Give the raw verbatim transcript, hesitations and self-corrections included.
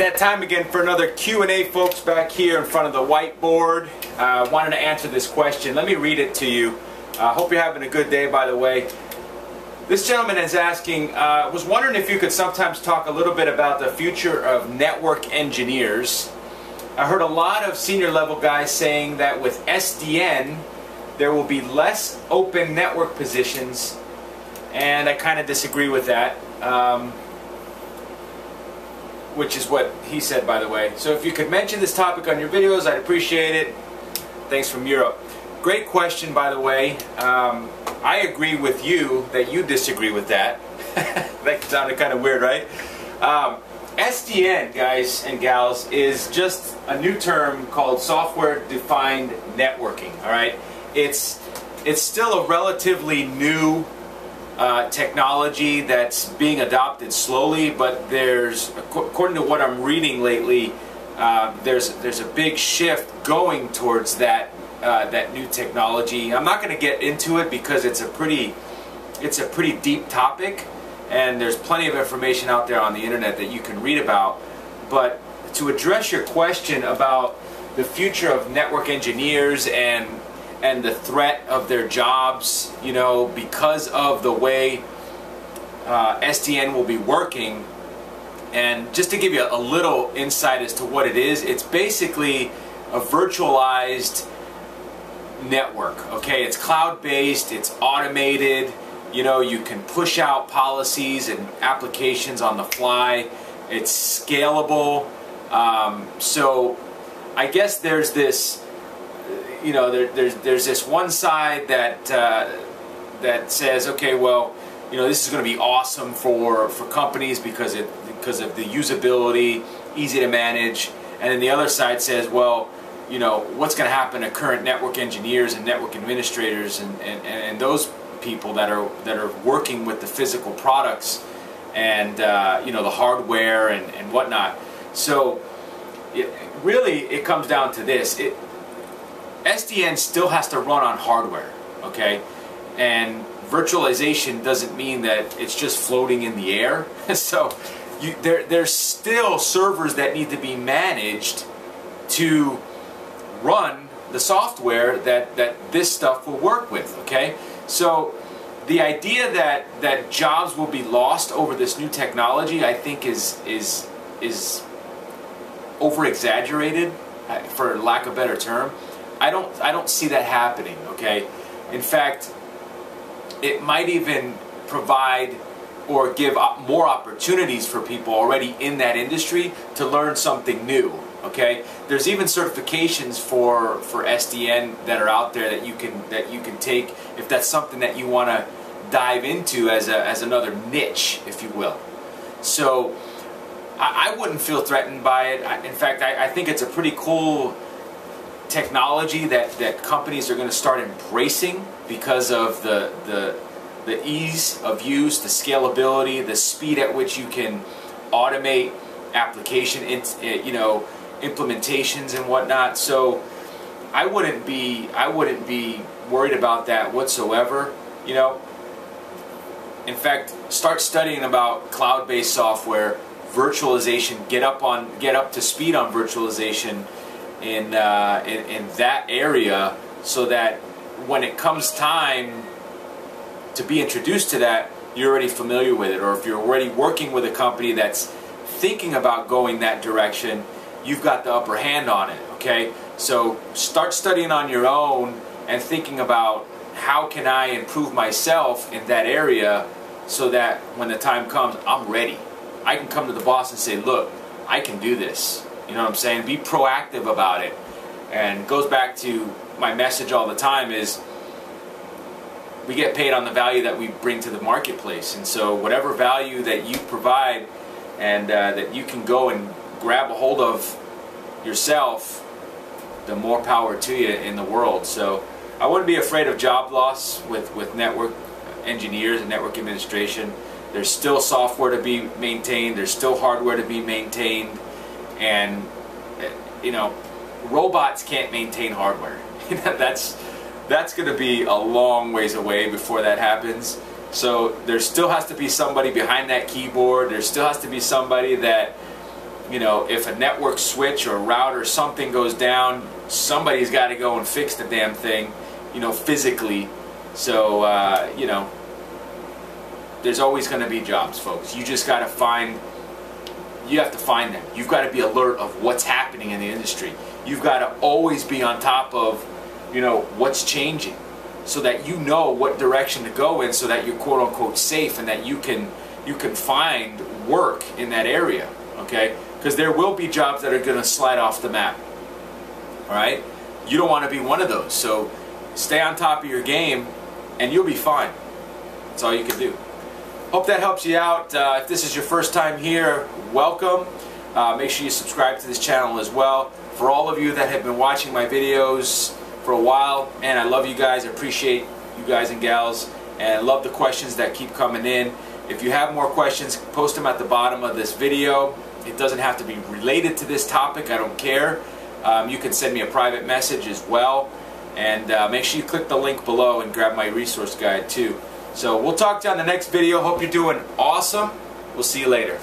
That time again for another Q and A, folks, back here in front of the whiteboard. I uh, wanted to answer this question. Let me read it to you. I uh, hope you're having a good day, by the way. This gentleman is asking, I uh, was wondering if you could sometimes talk a little bit about the future of network engineers. I heard a lot of senior level guys saying that with S D N there will be less open network positions, and I kind of disagree with that. Um, which is what he said, by the way. So if you could mention this topic on your videos, I'd appreciate it. Thanks from Europe. Great question, by the way. Um, I agree with you that you disagree with that. That sounded kind of weird, right? Um, S D N, guys and gals, is just a new term called software-defined networking, all right? It's, it's still a relatively new Uh, technology that's being adopted slowly, but there's, according to what I'm reading lately, uh, there's there's a big shift going towards that uh, that new technology. I'm not going to get into it because it's a pretty it's a pretty deep topic, and there's plenty of information out there on the internet that you can read about. But to address your question about the future of network engineers and and the threat of their jobs, you know, because of the way uh, S D N will be working. And just to give you a little insight as to what it is, it's basically a virtualized network, okay? It's cloud-based, it's automated, you know, you can push out policies and applications on the fly, it's scalable. Um, so I guess there's this You know, there, there's there's this one side that uh, that says, okay, well, you know, this is going to be awesome for for companies because it because of the usability, easy to manage, and then the other side says, well, you know, what's going to happen to current network engineers and network administrators and and, and those people that are that are working with the physical products and uh, you know, the hardware and and whatnot. So, it, really, it comes down to this. It, S D N still has to run on hardware, okay? And virtualization doesn't mean that it's just floating in the air. So you, there, there's still servers that need to be managed to run the software that, that this stuff will work with, okay? So the idea that, that jobs will be lost over this new technology, I think is, is, is over-exaggerated, for lack of a better term. I don't, I don't see that happening, okay? In fact, it might even provide or give op more opportunities for people already in that industry to learn something new, okay? There's even certifications for, for S D N that are out there that you can, that you can take if that's something that you want to dive into as, a, as another niche, if you will. So I, I wouldn't feel threatened by it. I, in fact, I, I think it's a pretty cool technology that, that companies are going to start embracing because of the, the, the ease of use, the scalability, the speed at which you can automate application, you know, implementations and whatnot. So I wouldn't be, I wouldn't be worried about that whatsoever, you know. In fact, start studying about cloud-based software, virtualization, get up on, get up to speed on virtualization In, uh, in, in that area, so that when it comes time to be introduced to that, you're already familiar with it. Or if you're already working with a company that's thinking about going that direction, you've got the upper hand on it, okay? So start studying on your own and thinking about how can I improve myself in that area so that when the time comes, I'm ready. I can come to the boss and say, look, I can do this. You know what I'm saying? Be proactive about it. And it goes back to my message all the time is we get paid on the value that we bring to the marketplace. And so whatever value that you provide and uh, that you can go and grab a hold of yourself, the more power to you in the world. So I wouldn't be afraid of job loss with, with network engineers and network administration. There's still software to be maintained. There's still hardware to be maintained. And, you know, robots can't maintain hardware. that's that's going to be a long ways away before that happens. So there still has to be somebody behind that keyboard. There still has to be somebody that you know, if a network switch or router or something goes down, somebody's got to go and fix the damn thing, you know, physically. So, uh, you know, there's always going to be jobs, folks. You just got to find, you have to find them. You've got to be alert of what's happening in the industry. You've got to always be on top of, you know, what's changing, so that you know what direction to go in, so that you're quote unquote safe and that you can, you can find work in that area, okay? Because there will be jobs that are going to slide off the map, all right? You don't want to be one of those, so stay on top of your game and you'll be fine. That's all you can do. Hope that helps you out. Uh, if this is your first time here, welcome. Uh, make sure you subscribe to this channel as well. For all of you that have been watching my videos for a while, and I love you guys, I appreciate you guys and gals, and I love the questions that keep coming in. If you have more questions, post them at the bottom of this video. It doesn't have to be related to this topic, I don't care. Um, you can send me a private message as well, and uh, make sure you click the link below and grab my resource guide too. So we'll talk to you on the next video. Hope you're doing awesome. We'll see you later.